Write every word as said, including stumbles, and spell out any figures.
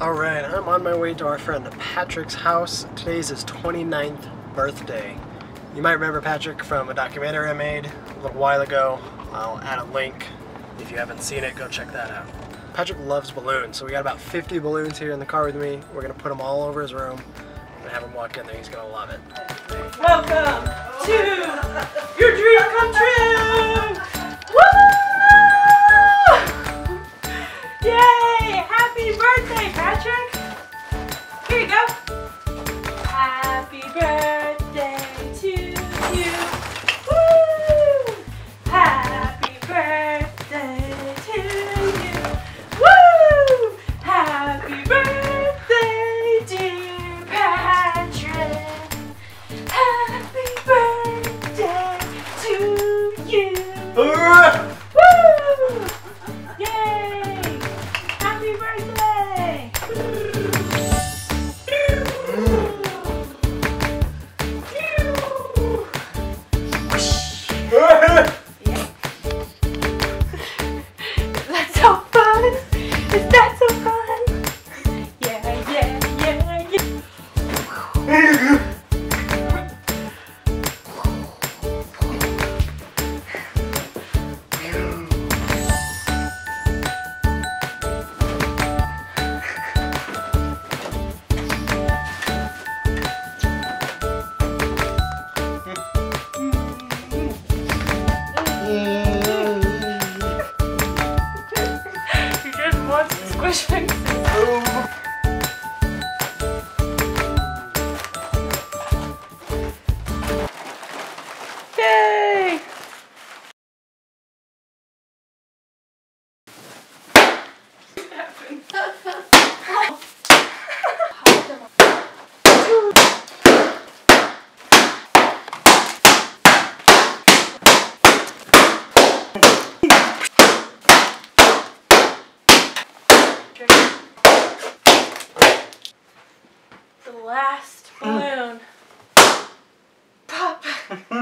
Alright, I'm on my way to our friend Patrick's house. Today's his twenty-ninth birthday. You might remember Patrick from a documentary I made a little while ago. I'll add a link. If you haven't seen it, go check that out. Patrick loves balloons, so we got about fifty balloons here in the car with me. We're going to put them all over his room and have him walk in there. He's going to love it. Welcome to your dream come true! Woo! Yay! Happy birthday, Patrick! Here you go! Happy birthday to you! Woo! Happy birthday to you! Woo! Happy birthday, dear Patrick! Happy birthday to you! Uh. Woo! Yay! Happy birthday! Uh. That's so fun! Is that so fun? Yeah, yeah, yeah, yeah! Squish things. Oh. Yay! What happened? The last balloon. Pop!